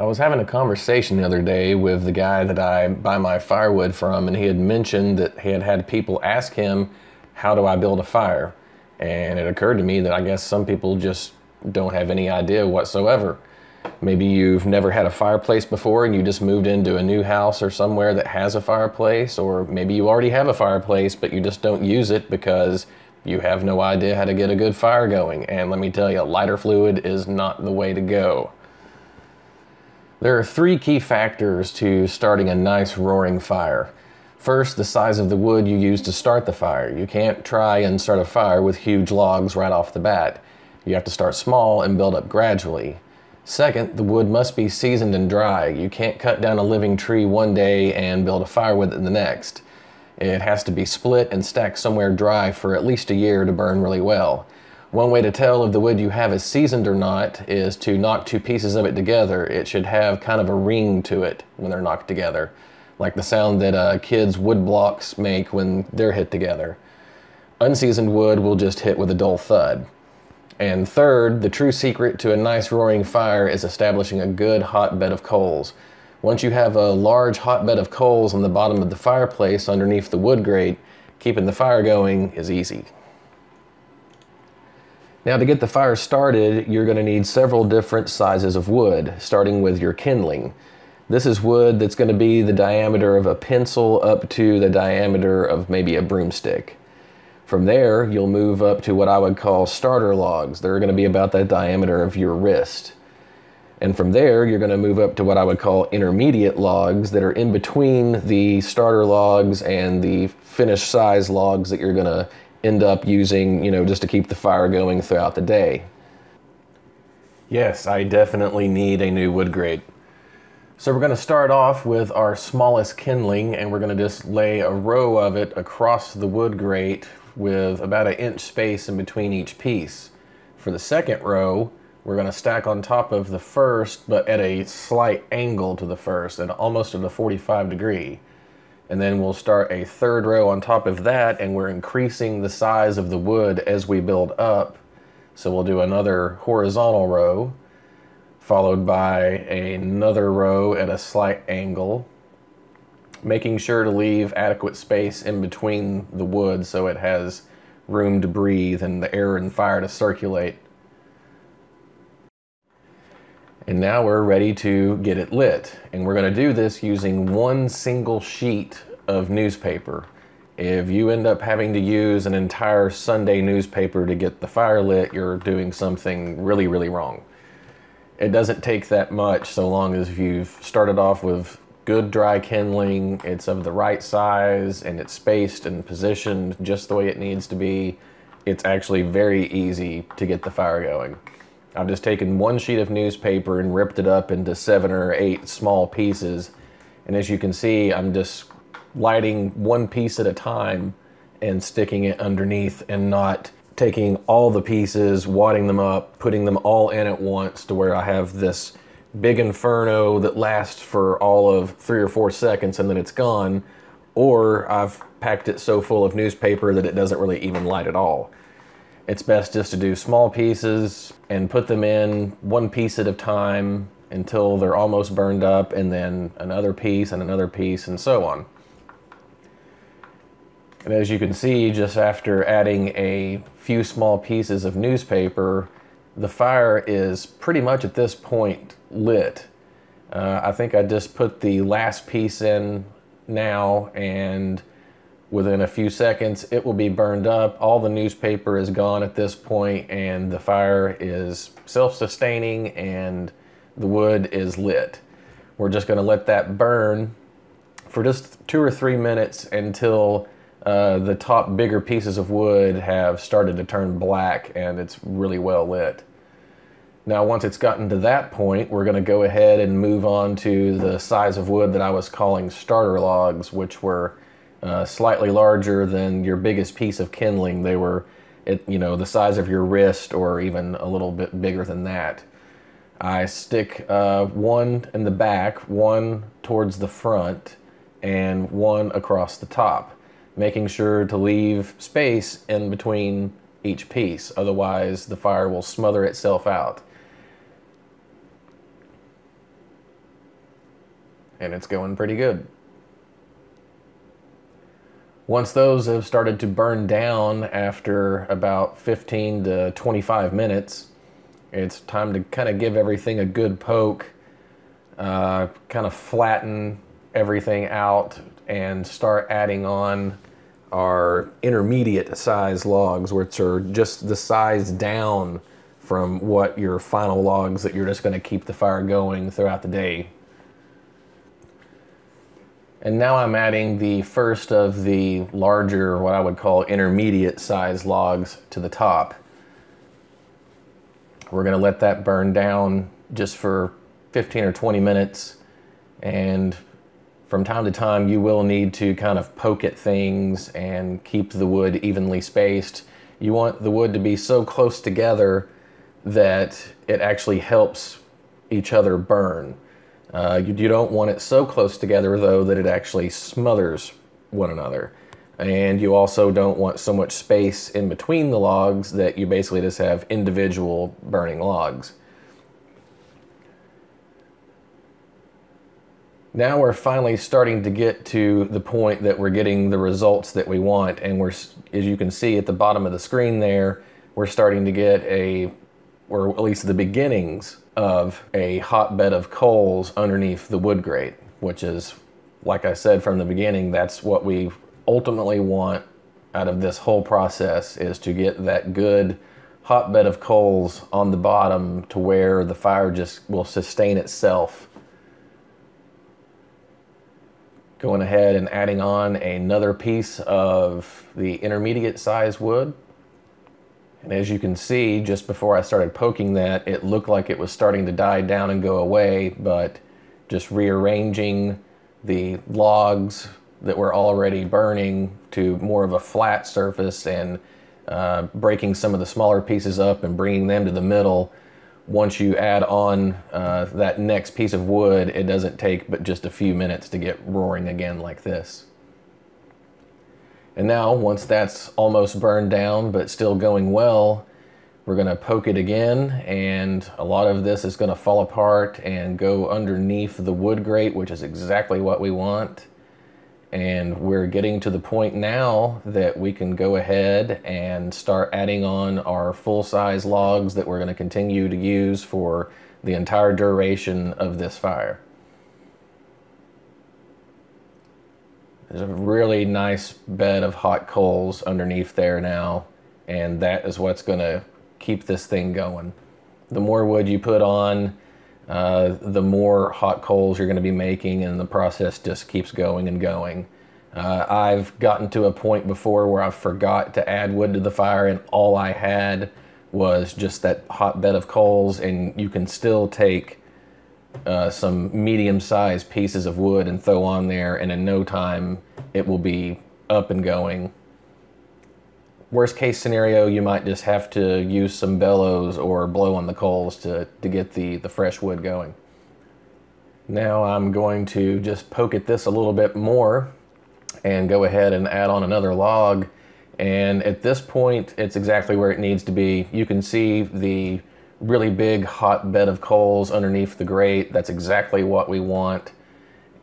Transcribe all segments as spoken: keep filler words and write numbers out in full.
I was having a conversation the other day with the guy that I buy my firewood from, and he had mentioned that he had had people ask him, how do I build a fire? And it occurred to me that I guess some people just don't have any idea whatsoever. Maybe you've never had a fireplace before and you just moved into a new house or somewhere that has a fireplace, or maybe you already have a fireplace but you just don't use it because you have no idea how to get a good fire going. And let me tell you, lighter fluid is not the way to go. There are three key factors to starting a nice roaring fire. First, the size of the wood you use to start the fire. You can't try and start a fire with huge logs right off the bat. You have to start small and build up gradually. Second, the wood must be seasoned and dry. You can't cut down a living tree one day and build a fire with it the next. It has to be split and stacked somewhere dry for at least a year to burn really well. One way to tell if the wood you have is seasoned or not is to knock two pieces of it together. It should have kind of a ring to it when they're knocked together, like the sound that uh, kids' wood blocks make when they're hit together. Unseasoned wood will just hit with a dull thud. And third, the true secret to a nice roaring fire is establishing a good hot bed of coals. Once you have a large hot bed of coals on the bottom of the fireplace underneath the wood grate, keeping the fire going is easy. Now, to get the fire started, you're going to need several different sizes of wood, starting with your kindling. This is wood that's going to be the diameter of a pencil up to the diameter of maybe a broomstick. From there, you'll move up to what I would call starter logs. They're going to be about the diameter of your wrist. And from there, you're going to move up to what I would call intermediate logs that are in between the starter logs and the finished size logs that you're going to end up using, you know, just to keep the fire going throughout the day. Yes, I definitely need a new wood grate. So we're going to start off with our smallest kindling, and we're going to just lay a row of it across the wood grate with about an inch space in between each piece. For the second row, we're going to stack on top of the first, but at a slight angle to the first, at almost at a forty-five degree. And then we'll start a third row on top of that, and we're increasing the size of the wood as we build up. So we'll do another horizontal row, followed by another row at a slight angle, making sure to leave adequate space in between the wood so it has room to breathe and the air and fire to circulate. And now we're ready to get it lit. And we're going to do this using one single sheet of newspaper. If you end up having to use an entire Sunday newspaper to get the fire lit, you're doing something really, really wrong. It doesn't take that much so long as you've started off with good dry kindling, it's of the right size, and it's spaced and positioned just the way it needs to be. It's actually very easy to get the fire going. I've just taken one sheet of newspaper and ripped it up into seven or eight small pieces. And as you can see, I'm just lighting one piece at a time and sticking it underneath, and not taking all the pieces, wadding them up, putting them all in at once to where I have this big inferno that lasts for all of three or four seconds and then it's gone, or I've packed it so full of newspaper that it doesn't really even light at all. It's best just to do small pieces and put them in one piece at a time until they're almost burned up, and then another piece and another piece and so on. And as you can see, just after adding a few small pieces of newspaper, the fire is pretty much at this point lit. Uh, I think I just put the last piece in now, and within a few seconds it will be burned up. All the newspaper is gone at this point, and the fire is self-sustaining and the wood is lit. We're just going to let that burn for just two or three minutes until Uh, the top bigger pieces of wood have started to turn black and it's really well lit. Now, once it's gotten to that point, we're going to go ahead and move on to the size of wood that I was calling starter logs, which were uh, slightly larger than your biggest piece of kindling. They were, it, you know, the size of your wrist or even a little bit bigger than that. I stick uh, one in the back, one towards the front, and one across the top, making sure to leave space in between each piece, otherwise the fire will smother itself out. and it's going pretty good. Once those have started to burn down after about fifteen to twenty-five minutes, it's time to kind of give everything a good poke, uh, kind of flatten everything out, and start adding on our intermediate size logs, which are just the size down from what your final logs that you're just going to keep the fire going throughout the day. And now I'm adding the first of the larger, what I would call intermediate size logs to the top. We're going to let that burn down just for fifteen or twenty minutes, and from time to time you will need to kind of poke at things and keep the wood evenly spaced. You want the wood to be so close together that it actually helps each other burn. Uh, you, you don't want it so close together though that it actually smothers one another. And you also don't want so much space in between the logs that you basically just have individual burning logs. Now we're finally starting to get to the point that we're getting the results that we want, and we're, as you can see at the bottom of the screen there, we're starting to get a, or at least the beginnings of a hotbed of coals underneath the wood grate, which is, like I said from the beginning, that's what we ultimately want out of this whole process, is to get that good hotbed of coals on the bottom to where the fire just will sustain itself. Going ahead and adding on another piece of the intermediate size wood. And as you can see, just before I started poking that, it looked like it was starting to die down and go away, but just rearranging the logs that were already burning to more of a flat surface, and uh, breaking some of the smaller pieces up and bringing them to the middle. Once you add on uh, that next piece of wood, it doesn't take but just a few minutes to get roaring again like this. And now, once that's almost burned down but still going well, we're going to poke it again, and a lot of this is going to fall apart and go underneath the wood grate, which is exactly what we want. And we're getting to the point now that we can go ahead and start adding on our full-size logs that we're going to continue to use for the entire duration of this fire. There's a really nice bed of hot coals underneath there now, and that is what's going to keep this thing going. The more wood you put on, Uh, the more hot coals you're going to be making, and the process just keeps going and going. Uh, I've gotten to a point before where I forgot to add wood to the fire, and all I had was just that hot bed of coals, and you can still take uh, some medium-sized pieces of wood and throw on there, and in no time it will be up and going. Worst case scenario, you might just have to use some bellows or blow on the coals to, to get the, the fresh wood going. Now I'm going to just poke at this a little bit more and go ahead and add on another log. And at this point, it's exactly where it needs to be. You can see the really big hot bed of coals underneath the grate. That's exactly what we want.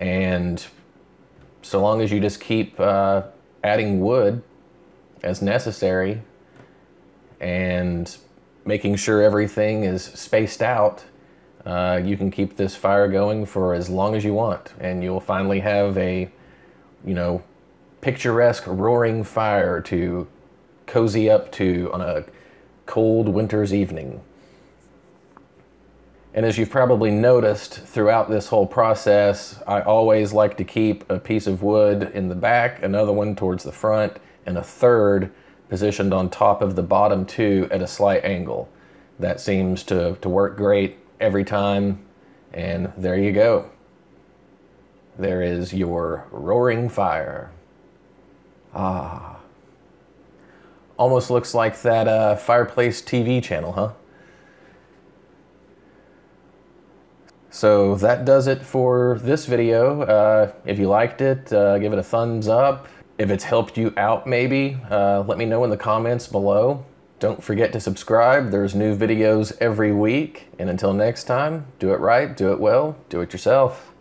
And so long as you just keep uh, adding wood as necessary and making sure everything is spaced out, uh, you can keep this fire going for as long as you want, and you'll finally have a, you know, picturesque roaring fire to cozy up to on a cold winter's evening. And as you've probably noticed throughout this whole process, I always like to keep a piece of wood in the back, another one towards the front, and a third positioned on top of the bottom two at a slight angle. That seems to, to work great every time, and there you go. There is your roaring fire. Ah. Almost looks like that uh, Fireplace T V channel, huh? So that does it for this video. Uh, if you liked it, uh, give it a thumbs up. If it's helped you out maybe, uh, let me know in the comments below. Don't forget to subscribe. There's new videos every week. And until next time, do it right, do it well, do it yourself.